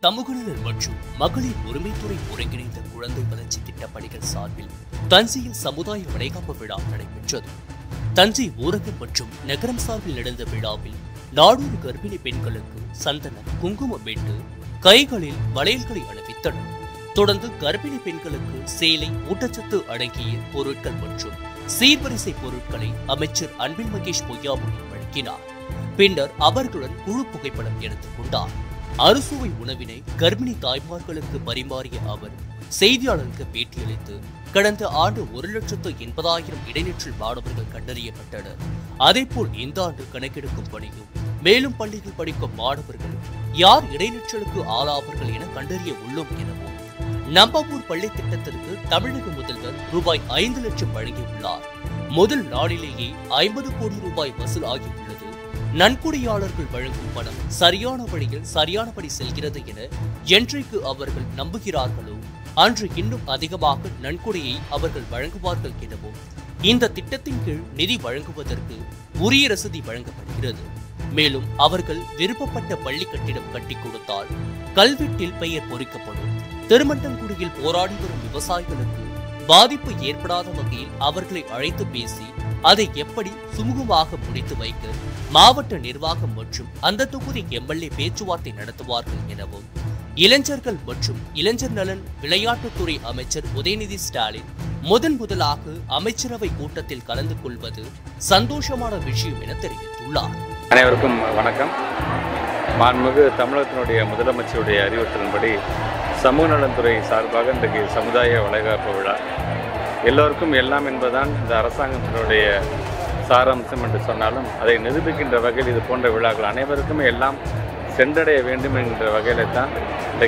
Tamukuril Bachu, Makali Burumituri, Boregiri, the Kuranda Paranchitta Padikal Salbil, Tansi Samutai Vadeka Padak Tansi Burakal Pachu, Nekram Salbil Ledan the Pedavil, Narbu Karpini Pinkalaku, Santana, Kunguma Bindu, Kaikalil, Vadakari and Vitadu, Tordandu Karpini Pinkalaku, Sailing, Utachatu, Adeki, Porutal Bachu, Sea Parisa Porukali, Amateur Anbil Makish Poyabukina, Pinder, Avarkuran, Purupukapadam Yerakunda. அறுசுவை உணவினை கர்ப்பிணி தாய்மார்களுக்கு பரிமாறிய அவர் செய்தியாளருக்கு பேட்டியளித்து கடந்த ஆண்டு 1,80,000 இடைநிற்றல் மாணவர்கள் கண்டறியப்பட்டனர். அதேபோல் இந்த ஆண்டு கணக்கெடுக்கும் பணியும் மேலும் பள்ளியில் படிக்கும் மாணவர்கள் யார் இடைநிற்றலுக்கு ஆளாவார்கள் என கண்டறிய உள்ளோம் எனவும் நம்பூர் பள்ளி திட்டத்திற்கு தமிழக முதல்வர் ரூபாய் 5 லட்சம் வழங்கியுள்ளார். முதல் நாளிலேயே 50 கோடி ரூபாய் வசூல் ஆகியுள்ளது. Nankuri Aurakul Barankupada, Saryana Padigal, Sariana Pati Selkiratagina, Gentry K Averkle Nambukirapaloo, Andre Kindu Adikabaku, Nankuri Aurakul Barankuparkidabo, in the Titta Nidi Barankopa Uri Rasidi Baranka Pakiradu, Melum, Avark, Virupa Pata Balikati, Kalvi Tilpay Purikapado, Thermantan Kurigil, Poradipuram Vivasaikalaku, Badipu Yerpada Vakil, Avarkle Arithu Besi, Adeki எப்படி சுமுகமாக முடித்து வைக்க மாவட்ட நிர்வாகம் மற்றும் அந்த தொகுதி MLA பேச்சுவார்த்தை நடத்துவார்கள் எனவும் இளஞ்சர்கள் மற்றும் இளஞ்சர் நலன் விளையாட்டுத் துறை அமைச்சர் உதயநிதி ஸ்டாலின் முதன்முதலாக அமைச்சரவை கூட்டத்தில் கலந்து கொள்வது சந்தோஷமான விஷயம் என தெரிவித்துள்ளார். அனைவருக்கும் வணக்கம். மாண்புமிகு தமிழகத்தினுடைய முதலமைச்சருடைய அறிவுறுத்தலின்படி சமூக நலன்துறை சார்பாக இன்றைக்கு சமுதாய வளைகாப்பு விழா எல்லோருக்கும் எல்லாம் என்பதுதான் இந்த அரசாங்கத்தினுடைய சாராம்சம் என்று சொன்னாலும் அதை நிரூபிக்கின்ற வகையில் இது போன்ற விழாக்கள் அனைவருக்குமே எல்லாம் சென்றடைய வேண்டும் என்கின்ற வகையில்தான்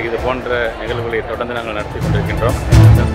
இது போன்ற நிகழ்வுகளை தொடர்ந்து நாங்கள் நடத்தி கொண்டிருக்கின்றோம்.